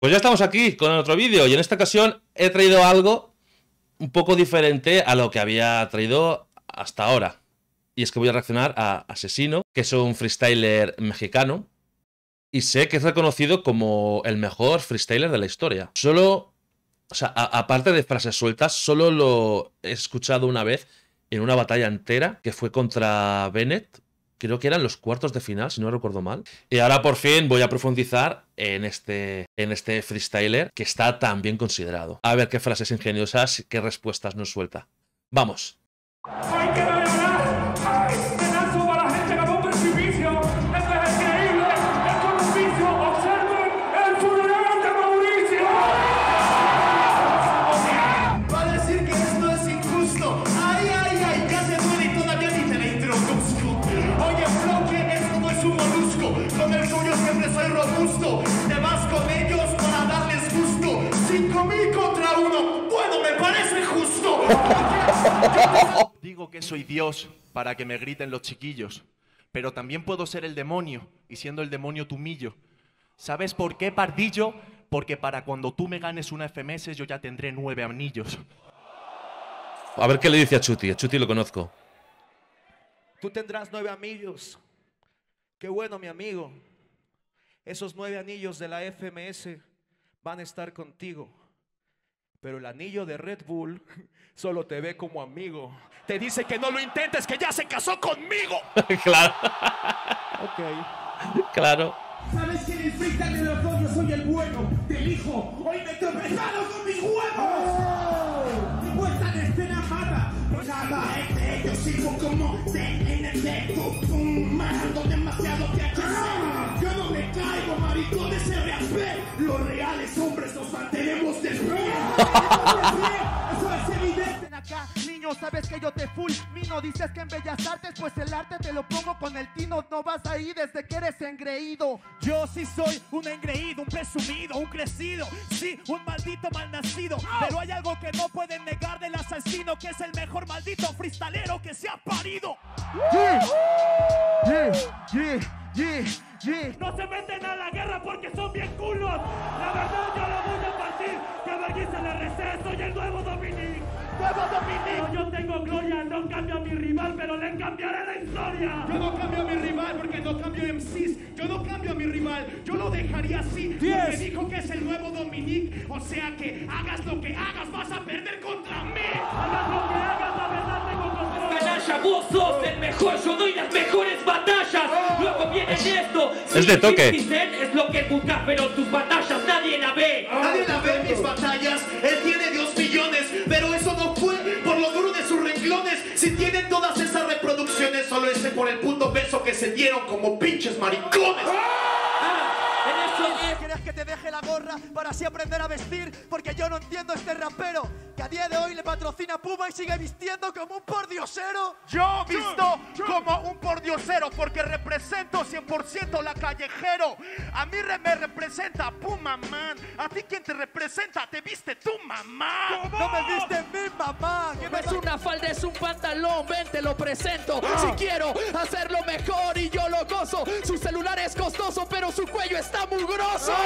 Pues ya estamos aquí con otro vídeo y en esta ocasión he traído algo un poco diferente a lo que había traído hasta ahora. Y es que voy a reaccionar a Aczino, que es un freestyler mexicano y sé que es reconocido como el mejor freestyler de la historia. Solo, o sea, aparte de frases sueltas, solo lo he escuchado una vez en una batalla entera que fue contra Bennett. Creo que eran los cuartos de final, si no recuerdo mal. Y ahora por fin voy a profundizar en este freestyler que está tan bien considerado. A ver qué frases ingeniosas, qué respuestas nos suelta. ¡Vamos! ¡Hay que ganar! ¡Ay, pedazo para la gente! ¡Ganó un precipicio! ¡Esto es increíble! ¡Esto es un vicio! ¡Observen el funeral de Mauricio! ¡Va a decir que esto es injusto! ¡Ay, ay, ay! ¡Ya se muere y todavía ni te la introduzco! Oye, bloque, esto no es un molusco. Con el tuyo siempre soy robusto. Te vas con ellos para darles gusto. 5000 contra uno. Bueno, me parece justo. Digo que soy Dios para que me griten los chiquillos. Pero también puedo ser el demonio. Y siendo el demonio te humillo. ¿Sabes por qué, pardillo? Porque para cuando tú me ganes una FMS yo ya tendré 9 anillos. A ver qué le dice a Chuty. A Chuty lo conozco. Tú tendrás 9 anillos. Qué bueno, mi amigo. Esos 9 anillos de la FMS van a estar contigo. Pero el anillo de Red Bull solo te ve como amigo. Te dice que no lo intentes, que ya se casó conmigo. Claro. Ok. Claro. ¿Sabes que en el freestyle de los dos yo soy el bueno? Te elijo. Hoy me he tropezado con mis huevos. Mi puesta en escena mata. Yo sirvo como TNT, manejando demasiado THC. Yo no me caigo, maricones RAP. Los reales hombres nos mantenemos de pie. Eso es evidente. Acá, niño, sabes que yo te fulmino. Dices que en Bellas Artes, pues el arte te lo pongo con el tino. No vas ahí desde que eres engreído. Yo sí soy un engreído, un presumido, un crecido. Sí, un maldito malnacido. Pero hay algo que no pueden negar del asesino, que es el mejor maldito freestalero que se ha parido. Yeah. Yeah. Yeah. Yeah. Yeah. No se meten a la guerra porque son bien culos. La verdad yo lo voy a partir. Que a Balguín se le recé, soy el nuevo Dominique. ¡Nuevo Dominique! Yo tengo gloria, no cambio a mi rival, pero le cambiaré la historia. Yo no cambio a mi rival porque no cambio MCs. Yo no cambio a mi rival, yo lo dejaría así. Porque dijo que es el nuevo Dominique. O sea que hagas lo que hagas, vas a perder contra mí. Hagas lo que hagas, la verdad tengo control. Canalla, vos sos el mejor, yo doy las mejores batallas. Luego viene esto. Es de toque. Es lo que buscas, pero tus batallas nadie la ve. Nadie la ve mis batallas. Él tiene 2 millones, pero eso no fue por lo duro de sus renglones. Si tienen todas esas reproducciones, solo ese por el puto beso que se dieron como pinches maricones. ¿Quieres que te deje la gorra para así aprender a vestir? Porque yo no entiendo este rapero que a día de hoy le patrocina Puma y sigue vistiendo como un pordiosero. Yo visto como un pordiosero porque represento 100% la callejero. A mí me representa Puma, man. ¿A ti quién te representa? ¿Te viste tu mamá? ¿Cómo? No me viste mi mamá. No es una falda, es un pantalón. Ven, te lo presento. Si quiero hacerlo mejor y yo lo gozo. Su celular es costoso, pero su cuello está mugroso.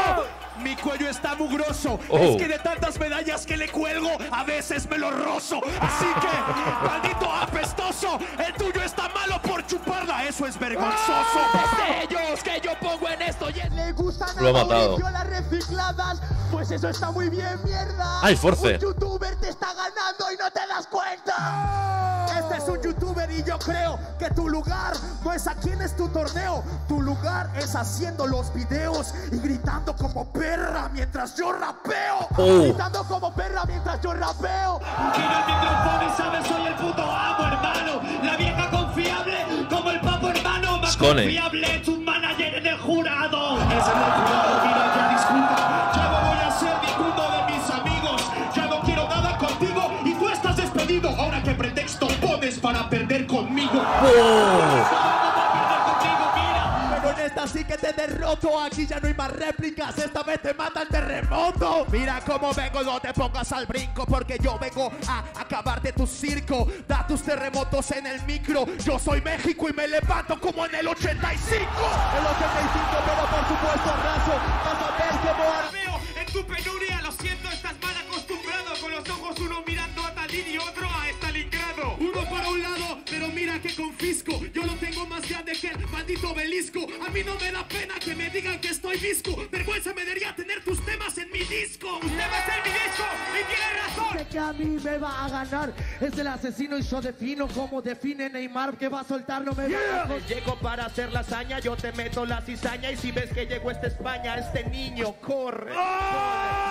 Mi cuello está mugroso. Es que de tantas medallas que le cuelgo, a veces me lo rozo. Así que, maldito apestoso, el tuyo está malo por chuparla. Eso es vergonzoso. Destellos que yo pongo en esto. Le gustan a Mauricio las recicladas. Pues eso está muy bien, mierda. Ay, force. Un youtuber te está ganando y no te das cuenta. Este es un youtuber y yo creo que tu lugar no es aquí, en es tu torneo. Tu lugar es haciendo los videos y gritando como perra mientras yo rapeo. Gritando como perra mientras yo rapeo. Giro el micrófono y sabes, soy el puto amo, hermano. La vieja confiable como el papo, hermano. Más confiable es un manager en el jurado. Es en el jurado, mira, ya disculpa. Ya no voy a ser ninguno de mis amigos. Ya no quiero nada contigo y tú estás despedido. Ahora qué pretexto pones para perder conmigo. Así que te derroto, aquí ya no hay más réplicas. Esta vez te mata el terremoto. Mira cómo vengo, no te pongas al brinco, porque yo vengo a acabarte tu circo. Da tus terremotos en el micro. Yo soy México y me levanto como en el 85. El 85, pero por supuesto raso. Vas a ver cómo armeo. mí no me da pena que me digan que estoy disco. Vergüenza me daría tener tus temas en mi disco. Usted va a ser mi disco y tiene razón. Dice que a mí me va a ganar. Es el asesino y yo defino como define Neymar. Que va a soltar, no me va a... Llego para hacer la hazaña, yo te meto la cizaña. Y si ves que llegó esta España, este niño corre. ¡Oh!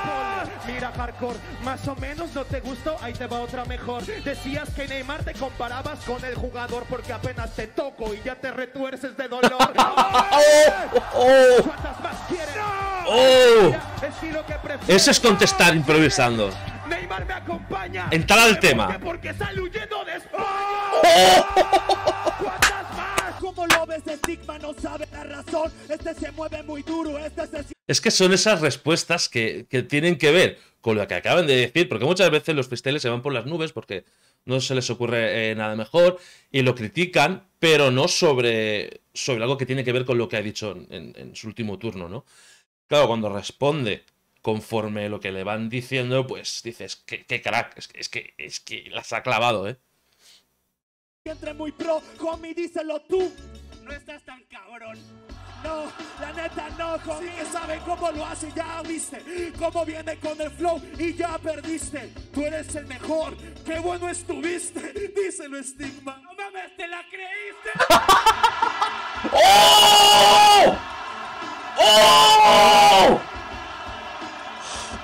Corre, mira hardcore, más o menos no te gustó, ahí te va otra mejor. Decías que Neymar te comparabas con el jugador porque apenas te toco y ya te retuerces de dolor. ¿Cuántas más quieres? Eso es contestar improvisando. Neymar me acompaña. Entrar al tema. Porque sale huyendo de España. ¿Cuántas más? ¿Cómo lo ves? Stigma no sabe la razón. Este se mueve muy duro. Este se... Es que son esas respuestas que tienen que ver con lo que acaban de decir. Porque muchas veces los freestyles se van por las nubes porque no se les ocurre nada mejor y lo critican, pero no sobre algo que tiene que ver con lo que ha dicho en su último turno, ¿no? Claro, cuando responde conforme lo que le van diciendo, pues dices, qué crack, es que las ha clavado, ¿eh? Entre muy pro, homie, díselo tú. No estás tan cabrón. No, la neta no, homie, sí. Saben cómo lo hace, ya viste cómo viene con el flow y ya perdiste. Tú eres el mejor, qué bueno estuviste. Díselo, Stigma. No mames, te la creíste. ¡Oh! ¡Oh!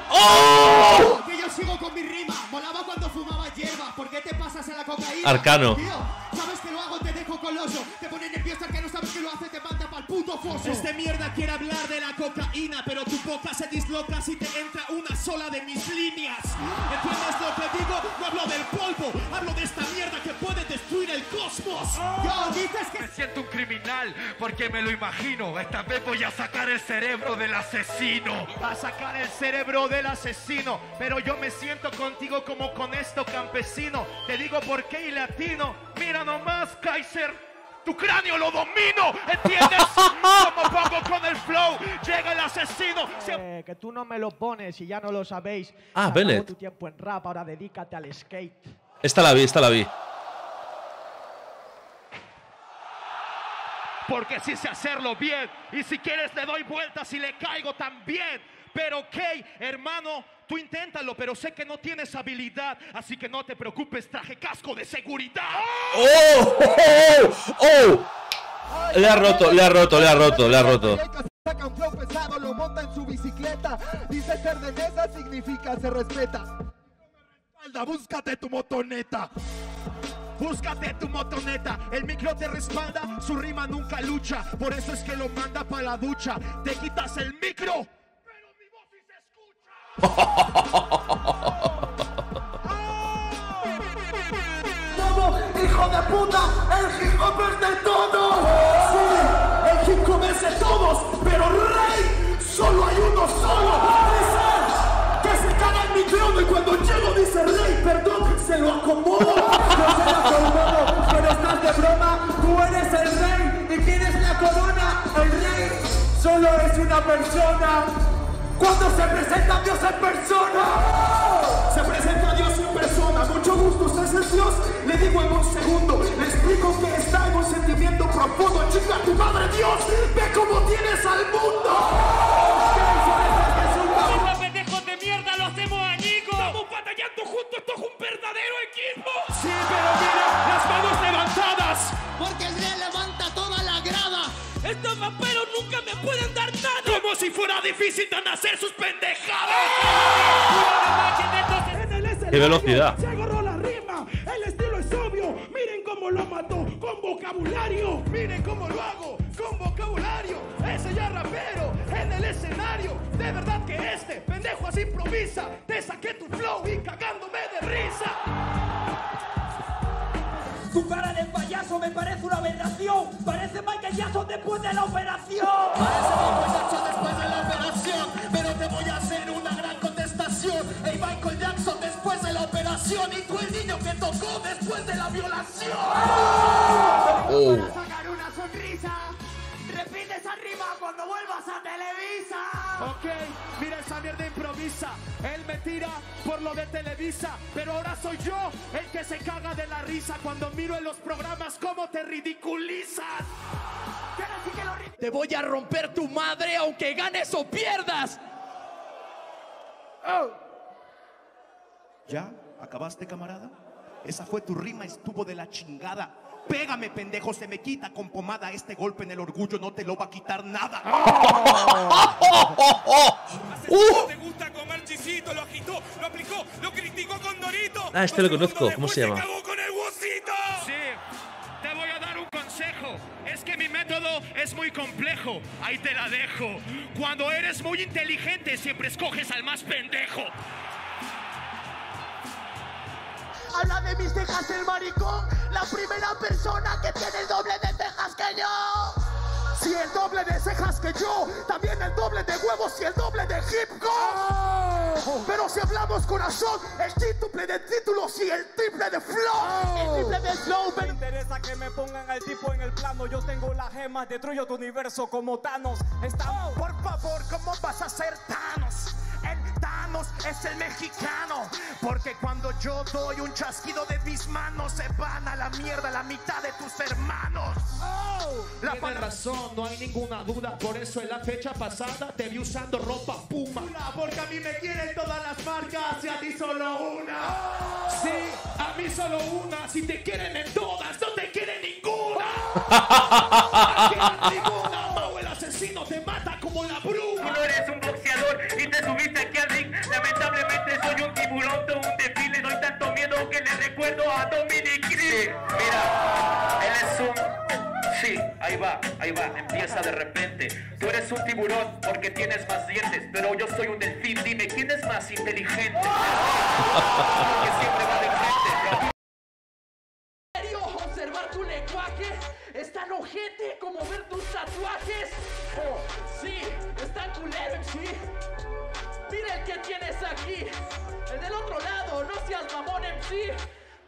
¡Oh! Porque yo sigo con mi rima. Volaba cuando fumaba hierba. ¿Por qué te pasas a la cocaína? Arcano. Tío, sabes que lo hago, te dejo coloso. Te pone nervioso, Arcano, sabes que lo hace, te manda pa'l puto foso. Este mierda quiere hablar de la cocaína, pero tu boca se disloca si te entra una sola de mis líneas. ¿Entiendes lo que digo? No hablo del polvo, hablo de esta mierda que puede destruir el cosmos. Yo, dices que... Me siento un criminal porque me lo imagino. Esta vez voy a sacar el cerebro del asesino. A sacar el cerebro del asesino. Pero yo me siento contigo como con esto campesino. Te digo por qué y latino. Mira nomás, Kaiser, tu cráneo lo domino. ¿Entiendes? Como pongo con el flow, llega el asesino. Que tú no me lo pones y ya no lo sabéis. Ah, Bennett. Tu tiempo en rap, ahora dedícate al skate. Esta la vi. Porque sí sé hacerlo bien. Y si quieres le doy vueltas y le caigo también. Pero ok, hermano, tú inténtalo, pero sé que no tienes habilidad, así que no te preocupes, traje casco de seguridad. ¡Oh! ¡Oh! ¡Oh! ¡Oh! Le ha roto. Saca un flow pesado, lo monta en su bicicleta. Dice ser de mesa, significa se respeta. Búscate tu motoneta. Búscate tu motoneta, el micro te respalda, su rima nunca lucha. Por eso es que lo manda pa' la ducha. Te quitas el micro. ¡Como hijo de puta! ¡El hip hop es de todos! ¡Sí! ¡El hip hop es de todos! ¡Pero rey! ¡Solo hay uno solo! ¡Es él! ¡Que se caga el micrófono! Y cuando llego dice rey, perdón, se lo acomodo. No se lo acomodo, pero estás de broma. Tú eres el rey y tienes la corona. El rey solo es una persona. Cuando se presenta Dios en persona, se presenta Dios en persona. Mucho gusto, ¿sabes el Dios? Le digo en un segundo, le explico que está en un sentimiento profundo. Chica, tu madre Dios, ve cómo tienes al mundo. ¡Esos pendejos de mierda, lo hacemos añicos! Estamos batallando juntos, esto es un verdadero equipo. Sí, pero mira, las manos levantadas, porque el rey levanta toda la grada. Estos maperos nunca me pueden dar nada. Como si fuera difícil de hacer sus pendejadas. ¡Qué velocidad! Se agarró la rima, el estilo es obvio. Miren cómo lo mató con vocabulario. Miren cómo lo hago con vocabulario. Ese ya rapero en el escenario. De verdad que este pendejo así improvisa. Te saqué tu flow y cagándome de risa. Tu cara de payaso me parece una aberración. Parece Michael Jackson después de la operación. Parece Michael Jackson después de la operación. Pero te voy a hacer una gran contestación. Hey, Michael Jackson después de la operación. Y tú el niño que tocó después de la violación. Para sacar una sonrisa. Repites arriba cuando vuelvas a Televisa. Ok, mira esa mierda improvisa. Él me tira por lo de Televisa. Pero ahora soy yo el que se caga de la risa cuando miro en los programas cómo te ridiculizas. Te voy a romper tu madre aunque ganes o pierdas. Oh. ¿Ya? ¿Acabaste, camarada? Esa fue tu rima, estuvo de la chingada. Pégame, pendejo, se me quita con pomada. Este golpe en el orgullo no te lo va a quitar nada. ¿Te gusta comer chisito? Lo agitó, lo aplicó, lo criticó con Dorito. Ah, este lo conozco, ¿cómo se llama? Te voy a dar un consejo, es que mi método es muy complejo, ahí te la dejo. Cuando eres muy inteligente siempre escoges al más pendejo. Habla de mis cejas el maricón, la primera persona que tiene el doble de cejas que yo. Si el doble de cejas que yo, también el doble de huevos y el doble de hip hop. Oh. Pero si hablamos corazón, el títuple de títulos y el triple de flow. El triple de flow. Me interesa que me pongan al tipo en el plano. Yo tengo las gemas, destruyo tu universo como Thanos. Estamos, por favor, ¿cómo vas a ser Thanos? El Thanos es el mexicano, porque cuando yo doy un chasquido de mis manos se van a la mierda la mitad de tus hermanos. Oh, la razón, no hay ninguna duda, por eso en la fecha pasada te vi usando ropa Puma. Porque a mí me quieren todas las marcas y a ti solo una. Oh. Sí, a mí solo una, si te quieren en todas, no te quieren ninguna. No te quieren ninguna, Mau, el asesino te mata como la bruma. No eres un boxeador y te subiste aquí al ring. Lamentablemente soy un tiburón de un desfile, doy tanto miedo que le recuerdo a Dominique. Sí, mira, él es un... Sí, ahí va, empieza de repente. Tú eres un tiburón porque tienes más dientes, pero yo soy un delfín, dime, ¿quién es más inteligente? Porque siempre va de frente. ¿En serio? Observar tu lenguaje es tan ojete como ver tus tatuajes. Oh, sí, es tan culero, sí. Mira el que tienes aquí, el del otro lado, no seas mamón, MC.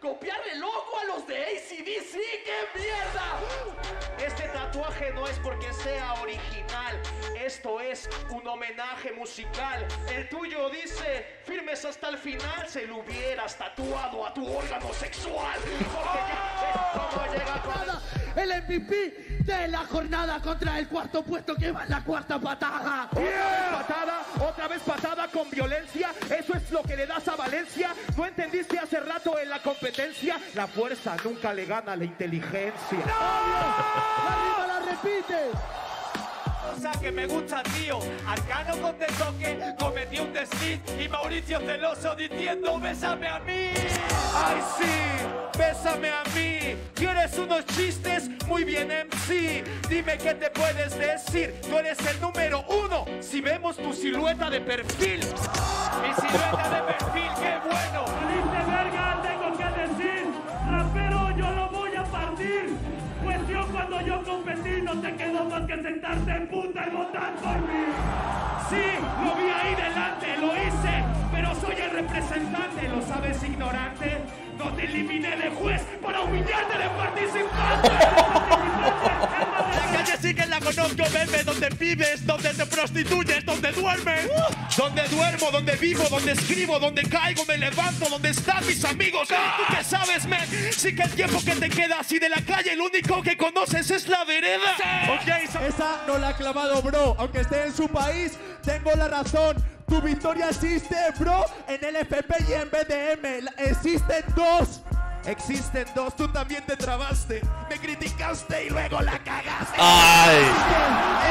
Copiarle el logo a los de ACDC, ¡qué mierda! Este tatuaje no es porque sea original, esto es un homenaje musical. El tuyo dice, firmes hasta el final, se lo hubieras tatuado a tu órgano sexual. El MVP de la jornada contra el cuarto puesto que va en la cuarta patada. Otra vez patada con violencia. Eso es lo que le das a Valencia. No entendiste hace rato en la competencia. La fuerza nunca le gana a la inteligencia. ¡No! ¡Arriba la repite! Cosa que me gusta, tío. Arcano con The Toque cometió un desliz y Mauricio celoso diciendo bésame a mí. ¡Ay, sí! ¡Bésame a mí! ¿Quieres unos chistes? Muy bien, MC. Dime qué te puedes decir. Tú eres el número uno si vemos tu silueta de perfil. Mi silueta de perfil, qué bueno. ¡Listo, verga! Tengo que decir. Rapero, yo lo voy a partir. Cuestión cuando yo competí, no te quedó más que sentarte en puta y votar por mí. Sí, lo vi ahí delante, lo hice. Pero soy el representante, ¿lo sabes, ignorante? No te eliminé de juez para humillarte de participante. La calle sí que la conozco, verme donde vives, donde te prostituyes, donde duermes. Donde duermo, donde vivo, donde escribo, donde caigo, me levanto, donde están mis amigos. ¿Tú qué sabes, men? Sí que el tiempo que te queda, si de la calle el único que conoces es la vereda. Okay, esa no la ha clavado, bro. Aunque esté en su país, tengo la razón. Tu victoria existe, bro, en el FP y en BDM. Existen dos. Existen dos. Tú también te trabaste. Me criticaste y luego la cagaste. ¡Ay!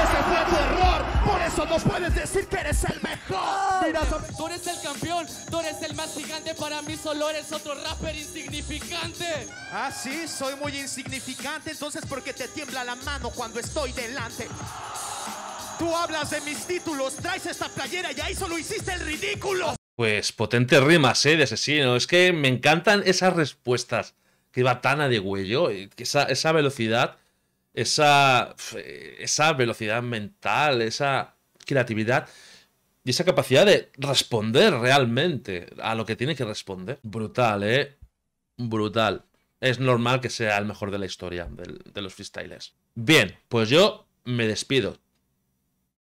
Ese fue tu error. Por eso no puedes decir que eres el mejor. Mira, tú eres el campeón. Tú eres el más gigante. Para mí solo eres otro rapper insignificante. Ah, sí. Soy muy insignificante. Entonces, ¿por qué te tiembla la mano cuando estoy delante? Tú hablas de mis títulos, traes esta playera y ahí solo hiciste el ridículo. Pues potentes rimas, de Asesino. Es que me encantan esas respuestas que va tan a degüello. Esa velocidad, esa velocidad mental, esa creatividad y esa capacidad de responder realmente a lo que tiene que responder. Brutal, brutal. Es normal que sea el mejor de la historia de los freestylers. Bien, pues yo me despido.